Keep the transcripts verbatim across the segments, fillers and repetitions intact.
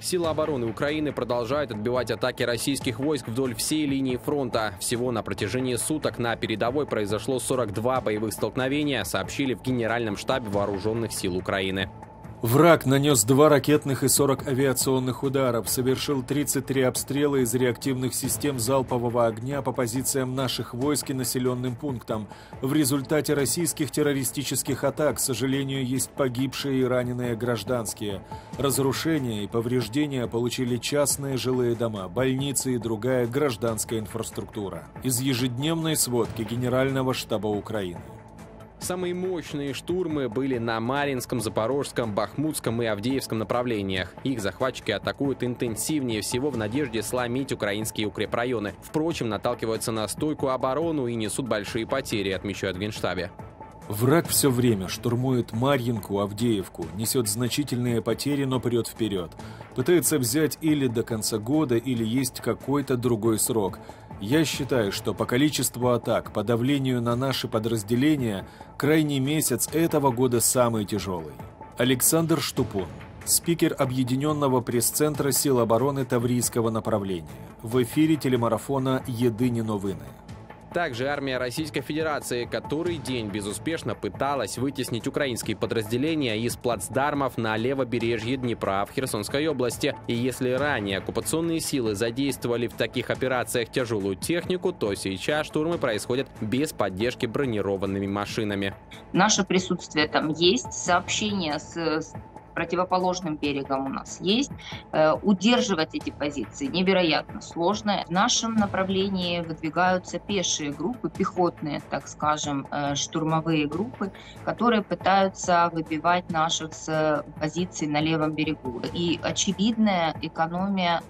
Силы обороны Украины продолжают отбивать атаки российских войск вдоль всей линии фронта. Всего на протяжении суток на передовой произошло сорок два боевых столкновения, сообщили в Генеральном штабе Вооруженных сил Украины. Враг нанес два ракетных и сорок авиационных ударов, совершил тридцать три обстрела из реактивных систем залпового огня по позициям наших войск и населенным пунктам. В результате российских террористических атак, к сожалению, есть погибшие и раненые гражданские. Разрушения и повреждения получили частные жилые дома, больницы и другая гражданская инфраструктура. Из ежедневной сводки Генерального штаба Украины. Самые мощные штурмы были на Марьинском, Запорожском, Бахмутском и Авдеевском направлениях. Их захватчики атакуют интенсивнее всего в надежде сломить украинские укрепрайоны. Впрочем, наталкиваются на стойкую оборону и несут большие потери, отмечают в Генштабе. Враг все время штурмует Марьинку, Авдеевку, несет значительные потери, но прет вперед. Пытается взять или до конца года, или есть какой-то другой срок. Я считаю, что по количеству атак, по давлению на наши подразделения, крайний месяц этого года самый тяжелый. Александр Штупун, спикер Объединенного пресс-центра сил обороны Таврийского направления. В эфире телемарафона «Единые новини». Также армия Российской Федерации который день безуспешно пыталась вытеснить украинские подразделения из плацдармов на левобережье Днепра в Херсонской области. И если ранее оккупационные силы задействовали в таких операциях тяжелую технику, то сейчас штурмы происходят без поддержки бронированными машинами. Наше присутствие там есть, сообщение с противоположным берегом у нас есть. Удерживать эти позиции невероятно сложно. В нашем направлении выдвигаются пешие группы, пехотные, так скажем, штурмовые группы, которые пытаются выбивать наших с позиций на левом берегу. И очевидная экономия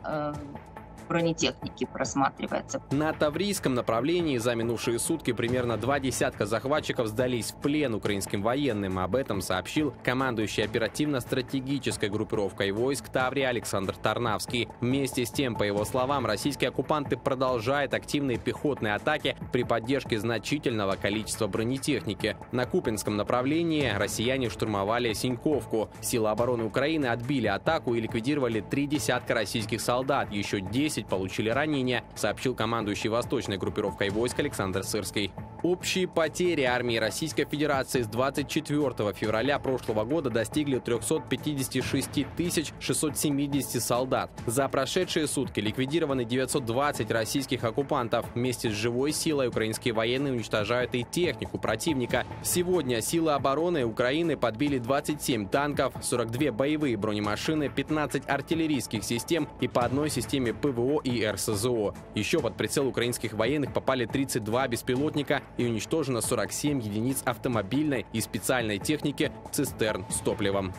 бронетехники просматривается. На Таврийском направлении за минувшие сутки примерно два десятка захватчиков сдались в плен украинским военным. Об этом сообщил командующий оперативно-стратегической группировкой войск Таврия Александр Тарнавский. Вместе с тем, по его словам, российские оккупанты продолжают активные пехотные атаки при поддержке значительного количества бронетехники. На Купинском направлении россияне штурмовали Синьковку. Силы обороны Украины отбили атаку и ликвидировали три десятка российских солдат. Еще десять получили ранения, сообщил командующий восточной группировкой войск Александр Сырский. Общие потери армии Российской Федерации с двадцать четвёртого февраля прошлого года достигли трёхсот пятидесяти шести тысяч шестисот семидесяти солдат. За прошедшие сутки ликвидированы девятьсот двадцать российских оккупантов. Вместе с живой силой украинские военные уничтожают и технику противника. Сегодня силы обороны Украины подбили двадцать семь танков, сорок две боевые бронемашины, пятнадцать артиллерийских систем и по одной системе ПВО и РСЗО. Еще под прицел украинских военных попали тридцать два беспилотника и уничтожено сорок семь единиц автомобильной и специальной техники, цистерн с топливом.